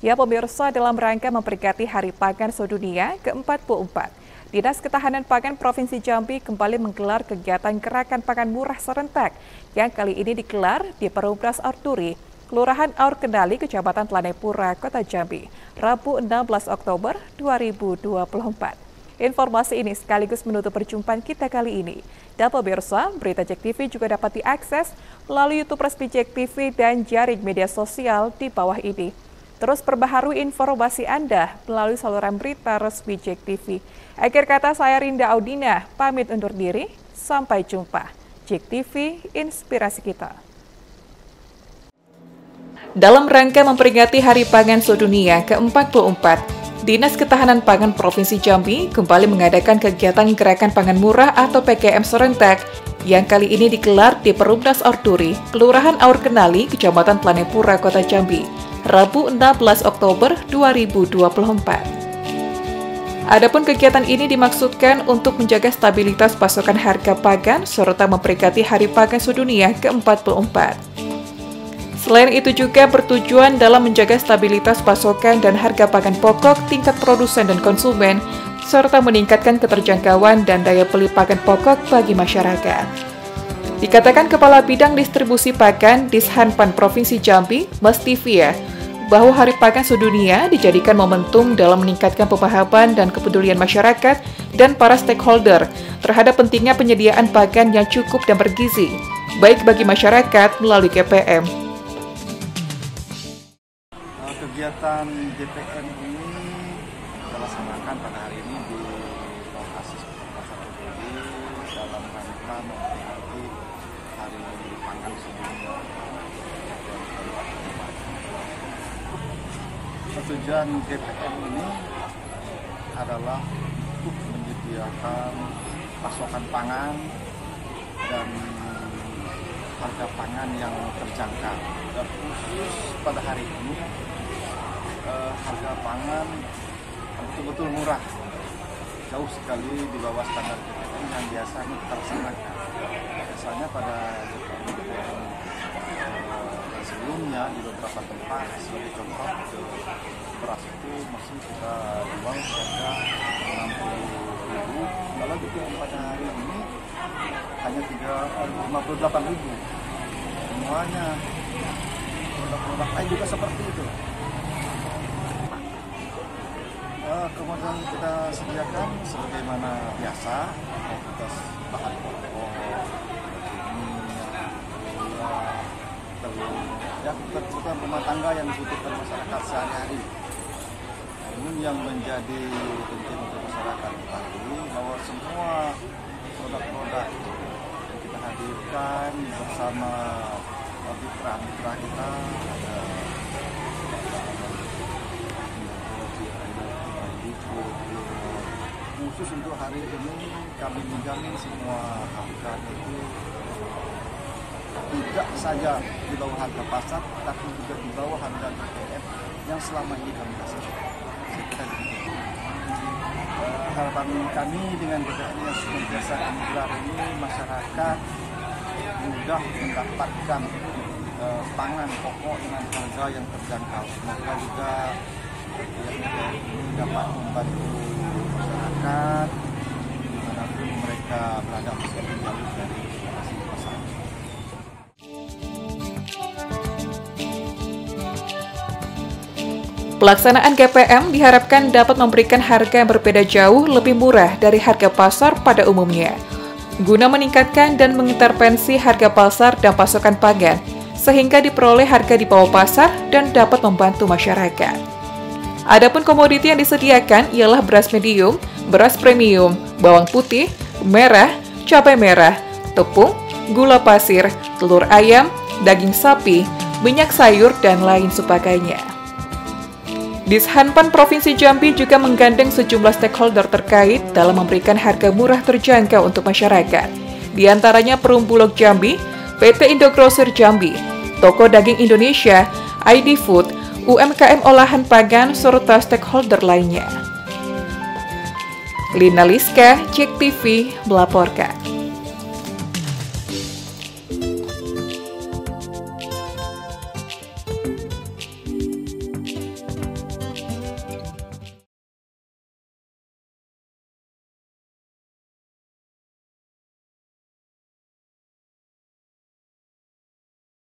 Ya, pemirsa, dalam rangka memperingati Hari Pangan Sedunia ke-44, Dinas Ketahanan Pangan Provinsi Jambi kembali menggelar kegiatan gerakan pangan murah serentak yang kali ini digelar di Perumbulog Arturi, Kelurahan Aur Kendali, Kecamatan Tlanepura, Kota Jambi, Rabu 16 Oktober 2024. Informasi ini sekaligus menutup perjumpaan kita kali ini. Dan pemirsa, berita JEK TV juga dapat diakses melalui YouTube resmi JEK TV dan jaring media sosial di bawah ini. Terus perbaharui informasi Anda melalui saluran berita resmi JEK TV. Akhir kata, saya Rinda Audina, pamit undur diri, sampai jumpa. JEK TV, inspirasi kita. Dalam rangka memperingati Hari Pangan Sedunia ke-44, Dinas Ketahanan Pangan Provinsi Jambi kembali mengadakan kegiatan gerakan pangan murah atau PGM serentak yang kali ini digelar di Perumbulog Arturi, Kelurahan Aur Kendali, Kecamatan Tlanepura, Kota Jambi, Rabu 16 Oktober 2024. Adapun kegiatan ini dimaksudkan untuk menjaga stabilitas pasokan harga pangan serta memperingati Hari Pangan Sedunia ke-44. Selain itu juga bertujuan dalam menjaga stabilitas pasokan dan harga pangan pokok tingkat produsen dan konsumen, serta meningkatkan keterjangkauan dan daya beli pangan pokok bagi masyarakat. Dikatakan Kepala Bidang Distribusi Pangan Dishanpan Provinsi Jambi, Mastivia, bahwa Hari Pangan Sedunia dijadikan momentum dalam meningkatkan pemahaman dan kepedulian masyarakat dan para stakeholder terhadap pentingnya penyediaan pangan yang cukup dan bergizi, baik bagi masyarakat melalui GPM. Kegiatan GPM ini kita laksanakan pada hari ini di lokasi Pasar Budi dalam rangka memperingati Hari Pangan Sedunia. Tujuan GPM ini adalah untuk menyediakan pasokan pangan dan harga pangan yang terjangkau. Dan khusus pada hari ini harga pangan betul-betul murah, jauh sekali di bawah standar GPM yang biasanya terlaksanakan. Biasanya pada GPM sebelumnya di beberapa tempat, sebagai contoh beras itu masih kita jual harga 60.000, malah GPM pada hari ini hanya 58.000. Semuanya produk-produk lain juga seperti itu. Kemudian kita sediakan sebagaimana biasa, kita bahan pokok, ya, kebutuhan rumah tangga yang dibutuhkan masyarakat sehari-hari. Namun yang menjadi penting untuk masyarakat ketahui bahwa semua produk-produk yang kita hadirkan bersama mitra-mitra kita, khusus untuk hari ini kami menjamin semua harga itu tidak saja di bawah harga pasar, tapi juga di bawah harga GPM yang selama ini kami kasih. Harapan kami dengan GPM yang senantiasa kami gelar ini, masyarakat mudah mendapatkan pangan pokok dengan harga yang terjangkau. Maka juga dapat membantu masyarakat dimanapun mereka berada meskipun jauh dari lokasi pasar. Pelaksanaan GPM diharapkan dapat memberikan harga yang berbeda jauh lebih murah dari harga pasar pada umumnya, guna meningkatkan dan mengintervensi harga pasar dan pasokan pangan, sehingga diperoleh harga di bawah pasar dan dapat membantu masyarakat. Adapun komoditi yang disediakan ialah beras medium, beras premium, bawang putih, merah, cabai merah, tepung, gula pasir, telur ayam, daging sapi, minyak sayur, dan lain sebagainya. Dishanpan Provinsi Jambi juga menggandeng sejumlah stakeholder terkait dalam memberikan harga murah terjangkau untuk masyarakat. Di antaranya Perumbulog Jambi, PT Indogrosir Jambi, Toko Daging Indonesia, ID Food, UMKM olahan pangan, serta stakeholder lainnya. Lina Liska, JEK TV, melaporkan.